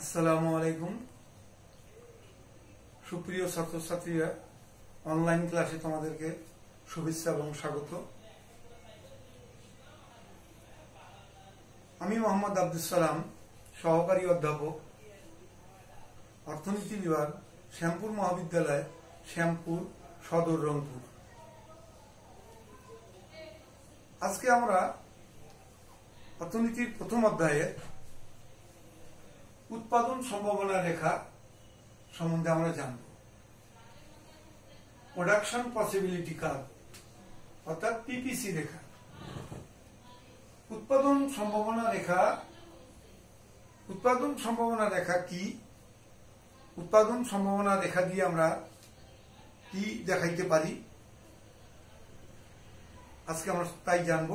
আসসালামুআলাইকুম সুপ্রিয় ছাত্রছাত্রীরা, অনলাইন ক্লাসে তোমাদেরকে শুভেচ্ছা এবং স্বাগত। আমি মোহাম্মদ আব্দুল সালাম, সহকারী অধ্যাপক, অর্থনীতি বিভাগ, শ্যামপুর মহাবিদ্যালয়, শ্যামপুর সদর, রংপুর। আজকে আমরা অর্থনীতির প্রথম অধ্যায়ে উৎপাদন সম্ভাবনা রেখা সম্বন্ধে আমরা জানব। প্রোডাকশন পসিবিলিটি কার্ভ অর্থাৎ পিপিসি রেখা। উৎপাদন সম্ভাবনা রেখা কি? উৎপাদন সম্ভাবনা রেখা দিয়ে আমরা কি দেখাইতে পারি আজকে আমরা তাই জানব।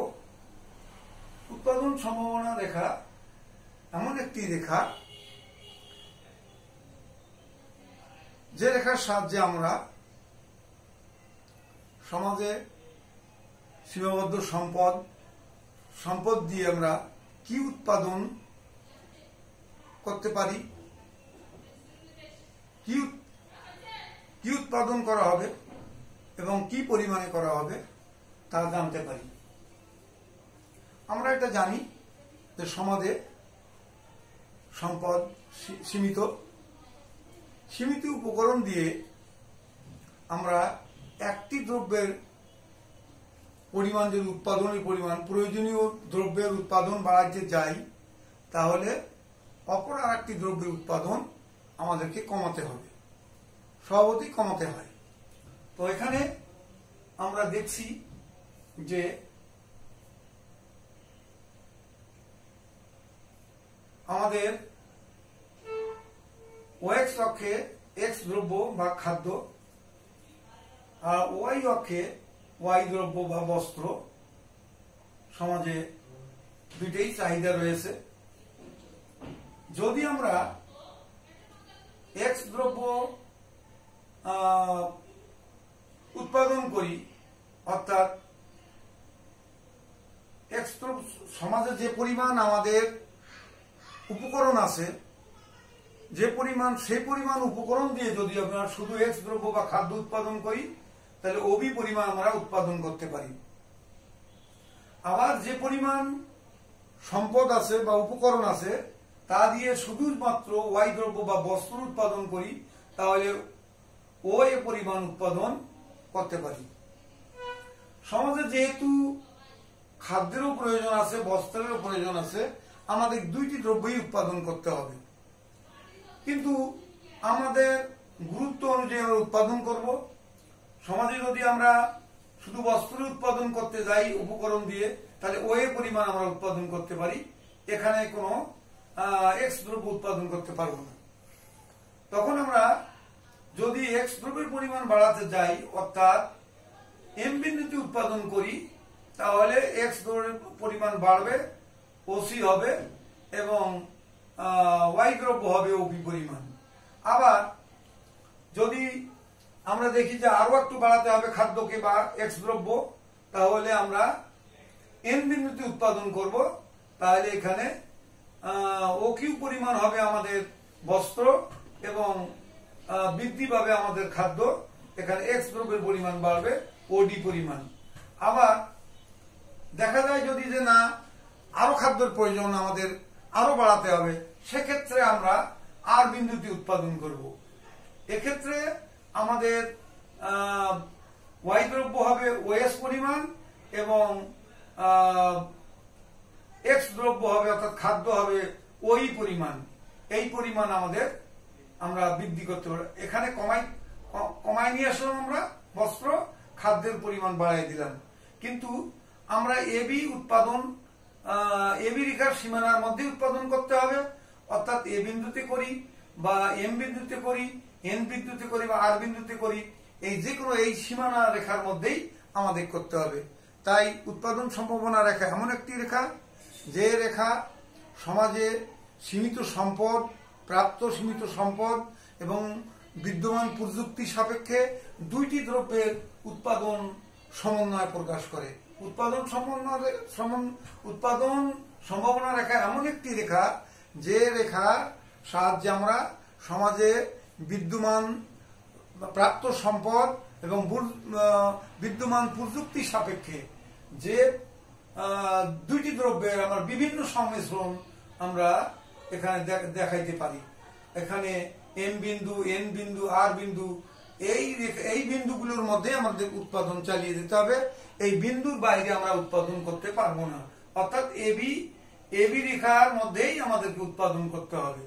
উৎপাদন সম্ভাবনা রেখা এমন একটি রেখা যে রেখার সাহায্যে আমরা সমাজে সীমাবদ্ধ সম্পদ দিয়ে আমরা কি উৎপাদন করতে পারি, কি উৎপাদন করা হবে এবং কি পরিমাণে করা হবে তা জানতে পারি। আমরা এটা জানি যে সমাজে সম্পদ সীমিত উপকরণ দিয়ে আমরা একটি দ্রব্যের পরিমাণ, যদি উৎপাদনের পরিমাণ, প্রয়োজনীয় দ্রব্যের উৎপাদন বাড়াতে যাই তাহলে অপর আর একটি দ্রব্যের উৎপাদন আমাদেরকে কমাতে হবে, স্বভাবতই কমাতে হয়। তো এখানে আমরা দেখছি যে আমাদের ওএক্স অক্ষে এক্স দ্রব্য বা খাদ্য, আর ওয়াই অক্ষে ওয়াই দ্রব্য বা বস্ত্র। সমাজে দুইটাই চাহিদা রয়েছে। যদি আমরা এক্স দ্রব্য উৎপাদন করি, অর্থাৎ এক্স দ্রব্য, সমাজে যে পরিমাণ আমাদের উপকরণ আছে, সেই পরিমাণ উপকরণ দিয়ে যদি আমরা শুধু এক্স দ্রব্য বা খাদ্য উৎপাদন করি তাহলে ওবি পরিমাণ আমরা উৎপাদন করতে পারি। আবার যে পরিমাণ সম্পদ আছে বা উপকরণ আছে তা দিয়ে শুধুমাত্র ওয়াই দ্রব্য বা বস্ত্র উৎপাদন করি তাহলে ও এ পরিমাণ উৎপাদন করতে পারি। সমাজে যেহেতু খাদ্যেরও প্রয়োজন আছে, বস্ত্রেরও প্রয়োজন আছে, আমাদের দুইটি দ্রব্যই উৎপাদন করতে হবে, কিন্তু আমাদের গুরুত্ব অনুযায়ী আমরা উৎপাদন করব। সমাজে যদি আমরা শুধু বস্ত্র উৎপাদন করতে যাই উপকরণ দিয়ে তাহলে ওই পরিমাণ আমরা উৎপাদন করতে পারি, এখানে কোনো এক্স দ্রব্য উৎপাদন করতে পারব না। তখন আমরা যদি এক্স দ্রব্যের পরিমাণ বাড়াতে যাই, অর্থাৎ এম বিন্দুতে উৎপাদন করি, তাহলে এক্স দ্রব্যের পরিমাণ বাড়বে, ওসি হবে, এবং ওয়াই দ্রব্য হবে ওপি পরিমাণ। আবার যদি আমরা দেখি যে আরো একটু বাড়াতে হবে খাদ্যকে বা এক্স দ্রব্য, তাহলে আমরা এন বিন্দুতে উৎপাদন করব, তাহলে এখানে ও কিউ পরিমাণ হবে আমাদের বস্ত্র এবং বৃদ্ধি পাবে আমাদের খাদ্য, এখানে এক্স দ্রব্যের পরিমাণ বাড়বে ওডি পরিমাণ। আবার দেখা যায় যদি যে না আরো খাদ্যের প্রয়োজন, আমাদের আরো বাড়াতে হবে, সেক্ষেত্রে আমরা আর বিন্দুটি উৎপাদন করব। এক্ষেত্রে আমাদের ওয়াই দ্রব্য হবে ওএস পরিমাণ এবং এক্স দ্রব্য হবে অর্থাৎ খাদ্য হবে ওই পরিমাণ। এই পরিমাণ আমরা বৃদ্ধি করতে পারব। এখানে কমাই নিয়ে আসলাম আমরা, বস্ত্র খাদ্যের পরিমাণ বাড়াই দিলাম, কিন্তু আমরা এবি উৎপাদন এবি রেখার সীমানার মধ্যে উৎপাদন করতে হবে, অর্থাৎ এ বিন্দুতে করি বা এম বিন্দুতে করি, এন বিন্দুতে করি বা আর বিন্দুতে করি, এই যে কোনো এই সীমানা রেখার মধ্যেই আমাদের করতে হবে। তাই উৎপাদন সম্ভাবনা রেখা এমন একটি রেখা যে রেখা সমাজে সীমিত সম্পদ এবং বিদ্যমান প্রযুক্তি সাপেক্ষে দুইটি দ্রব্যের উৎপাদন সমন্বয় প্রকাশ করে। উৎপাদন সম্ভাবনা রেখা এমন একটি রেখা যে রেখার সাহায্যে আমরা সমাজে বিদ্যমান প্রাপ্ত সম্পদ এবং বিদ্যমান প্রযুক্তি সাপেক্ষে যে দুইটি দ্রব্যের আমার বিভিন্ন সংমিশ্রণ আমরা এখানে দেখাইতে পারি। এখানে এম বিন্দু, এন বিন্দু, আর বিন্দু, এই বিন্দুগুলোর মধ্যে আমাদের উৎপাদন চালিয়ে যেতে হবে। এই বিন্দুর বাইরে আমরা উৎপাদন করতে পারবো না, অর্থাৎ এবি রেখার মধ্যেই আমাদেরকে উৎপাদন করতে হবে।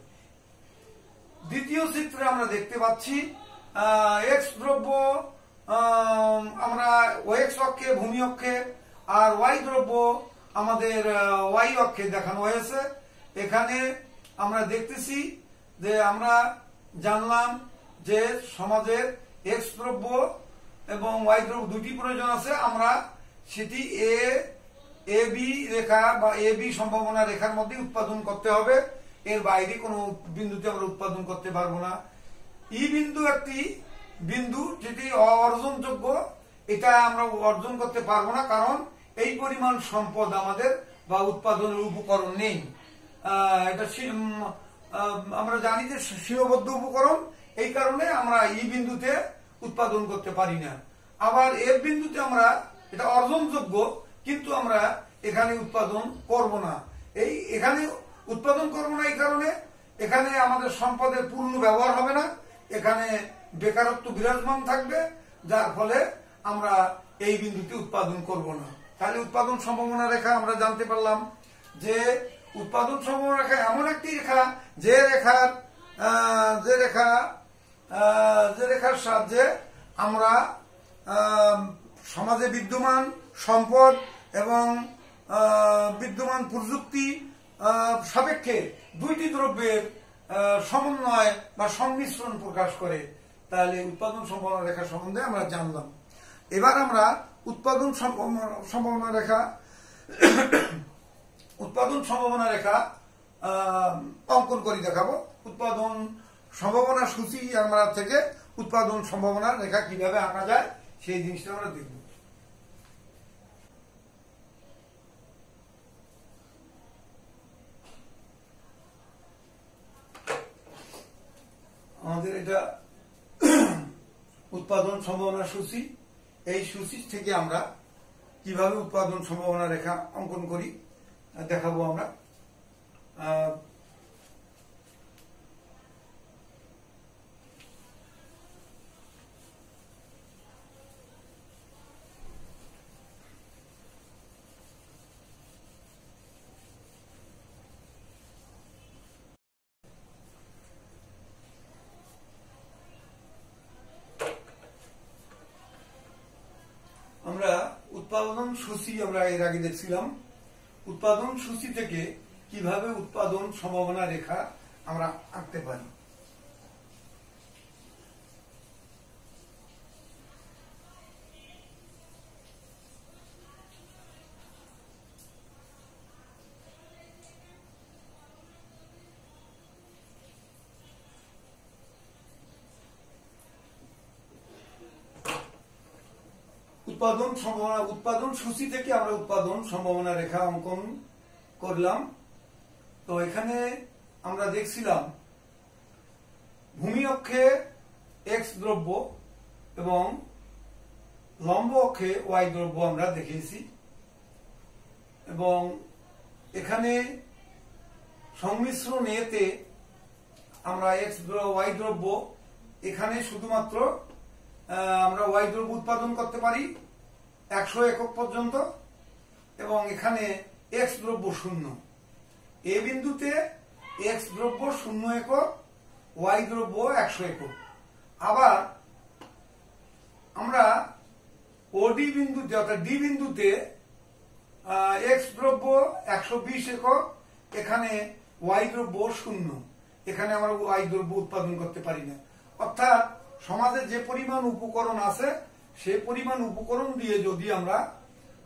দ্বিতীয় চিত্রে আমরা দেখতে পাচ্ছি এক্স দ্রব্য আমরা ওএক্স অক্ষে, ভূমি অক্ষে, আর ওয়াই দ্রব্য আমাদের ওয়াই অক্ষে দেখানো হয়েছে। এখানে আমরা দেখতেছি যে আমরা জানলাম যে সমাজের এক্স দ্রব্য এবং ওয়াই দ্রব্য দুটি প্রয়োজন আছে। আমরা সেটি এবি রেখা বা এবি সম্ভাবনা রেখার মধ্যে উৎপাদন করতে হবে, এর বাইরে কোনো বিন্দুতে আমরা উৎপাদন করতে পারবো না। ই বিন্দু একটি বিন্দু যেটি অর্জনযোগ্য, এটা আমরা অর্জন করতে পারবো না, কারণ এই পরিমাণ সম্পদ আমাদের বা উৎপাদনের উপকরণ নেই। এটা আমরা জানি যে সীমাবদ্ধ উপকরণ, এই কারণে আমরা ই বিন্দুতে উৎপাদন করতে পারি না। আবার এফ বিন্দুতে আমরা এটা অর্জনযোগ্য, কিন্তু আমরা এখানে উৎপাদন করব না। এখানে উৎপাদন করব না এই কারণে এখানে আমাদের সম্পদের পূর্ণ ব্যবহার হবে না, এখানে বেকারত্ব বিরাজমান থাকবে, যার ফলে আমরা এই বিন্দুতে উৎপাদন করব না। তাহলে উৎপাদন সম্ভাবনা রেখা আমরা জানতে পারলাম যে উৎপাদন সম্ভাবনা রেখা এমন একটি রেখা যে রেখার সাহায্যে আমরা সমাজে বিদ্যমান সম্পদ এবং বিদ্যমান প্রযুক্তি সাপেক্ষে দুইটি দ্রব্যের সমন্বয় বা সংমিশ্রণ প্রকাশ করে। তাহলে উৎপাদন সম্ভাবনা রেখা সম্বন্ধে আমরা জানলাম। এবার আমরা উৎপাদন সম্ভাবনা রেখা অঙ্কন করে দেখাবো। উৎপাদন সম্ভাবনা সূচি আমরা থেকে উৎপাদন সম্ভাবনা রেখা কিভাবে আঁকা যায় সেই জিনিসটা আমরা দেখব। আমাদের এটা উৎপাদন সম্ভাবনা সূচি, এই সূচি থেকে আমরা কিভাবে উৎপাদন সম্ভাবনা রেখা অঙ্কন করি দেখাবো আমরা। উৎপাদন সূচি আমরা এর আগে দেখছিলাম, উৎপাদন সূচি থেকে কিভাবে উৎপাদন সম্ভাবনা রেখা আমরা আঁকতে পারি। উৎপাদন সূচি থেকে আমরা উৎপাদন সম্ভাবনা রেখা অঙ্কন করলাম। তো এখানে আমরা দেখছিলাম ভূমি অক্ষে এক্স দ্রব্য এবং লম্ব অক্ষে ওয়াই দ্রব্য আমরা দেখিয়েছি, এবং এখানে সংমিশ্রণ এতে আমরা এক্স ওয়াই দ্রব্য, এখানে শুধুমাত্র আমরা ওয়াই দ্রব্য উৎপাদন করতে পারি 100 একক পর্যন্ত, এবং এখানে এক্স দ্রব্য শূন্য। এ বিন্দুতে এক্স দ্রব্য 0 একক, ওয়াই দ্রব্য 100 একক। আবার আমরা ওডি বিন্দুতে অর্থাৎ ডি বিন্দুতে এক্স দ্রব্য 120 একক, এখানে ওয়াই দ্রব্য 0, এখানে আমরা ওয়াই দ্রব্য উৎপাদন করতে পারি না। অর্থাৎ সমাজে যে পরিমাণ উপকরণ আছে সে পরিমাণ উপকরণ দিয়ে যদি আমরা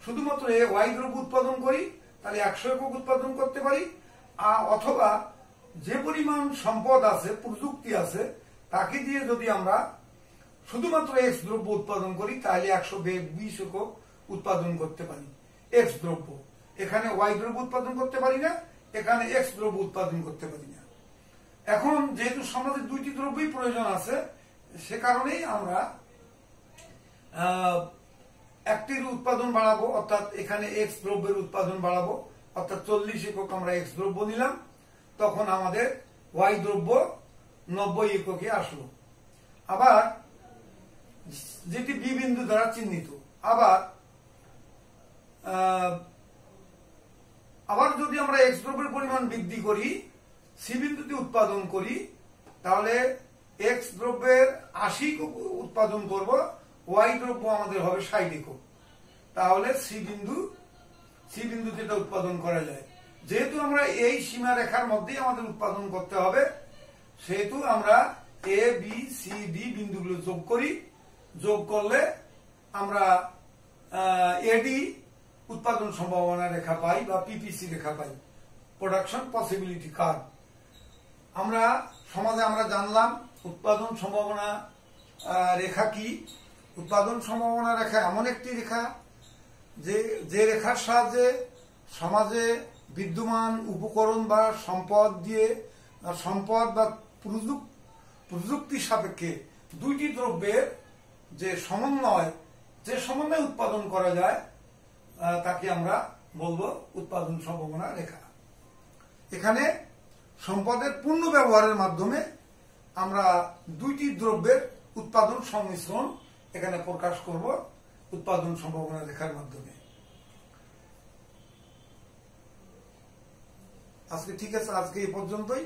শুধুমাত্র ওয়াই দ্রব্য উৎপাদন করি তাহলে 100 একক উৎপাদন করতে পারি, অথবা যে পরিমাণ সম্পদ আছে, প্রযুক্তি আছে, তাকে দিয়ে যদি আমরা শুধুমাত্র এক্স দ্রব্য উৎপাদন করি তাহলে 120 একক উৎপাদন করতে পারি এক্স দ্রব্য। এখানে ওয়াই দ্রব্য উৎপাদন করতে পারি না, এখানে এক্স দ্রব্য উৎপাদন করতে পারি না। এখন যেহেতু সমাজের দুইটি দ্রব্যই প্রয়োজন আছে, সে কারণেই আমরা একটির উৎপাদন বাড়াবো, অর্থাৎ এখানে এক্স দ্রব্যের উৎপাদন বাড়াবো, অর্থাৎ 40 একক আমরা এক্স দ্রব্য নিলাম, তখন আমাদের ওয়াই দ্রব্য 90 এককে আসলো। আবার যেটি বি বিন্দু দ্বারা চিহ্নিত। আবার যদি আমরা এক্স দ্রব্যের পরিমাণ বৃদ্ধি করি, সি বিন্দুতে উৎপাদন করি, তাহলে এক্স দ্রব্যের 80 একক উৎপাদন করব, ওয়াই দ্রব্য আমাদের হবে 60 একক। তাহলে সি বিন্দুতে এটা উৎপাদন করা যায়। যেহেতু আমরা এই সীমা রেখার মধ্যেই আমাদের উৎপাদন করতে হবে, সেহেতু আমরা এ বি সি ডি বিন্দুগুলো যোগ করি। যোগ করলে আমরা এডি উৎপাদন সম্ভাবনা রেখা পাই বা পিপিসি রেখা পাই, প্রোডাকশন পসিবিলিটি কার্ভ। আমরা সমাজে আমরা জানলাম উৎপাদন সম্ভাবনা রেখা কি। উৎপাদন সম্ভাবনা রেখা এমন একটি রেখা যে রেখার সাহায্যে সমাজে বিদ্যমান উপকরণ বা সম্পদ বা প্রযুক্তি সাপেক্ষে দুইটি দ্রব্যের যে সমন্বয় উৎপাদন করা যায় তাকে আমরা বলবো উৎপাদন সম্ভাবনা রেখা। এখানে সম্পদের পূর্ণ ব্যবহারের মাধ্যমে আমরা দুইটি দ্রব্যের উৎপাদন সংমিশ্রণ এখানে প্রকাশ করব উৎপাদন সম্ভাবনা রেখার মাধ্যমে। আজকে ঠিক আছে, আজকে এই পর্যন্তই।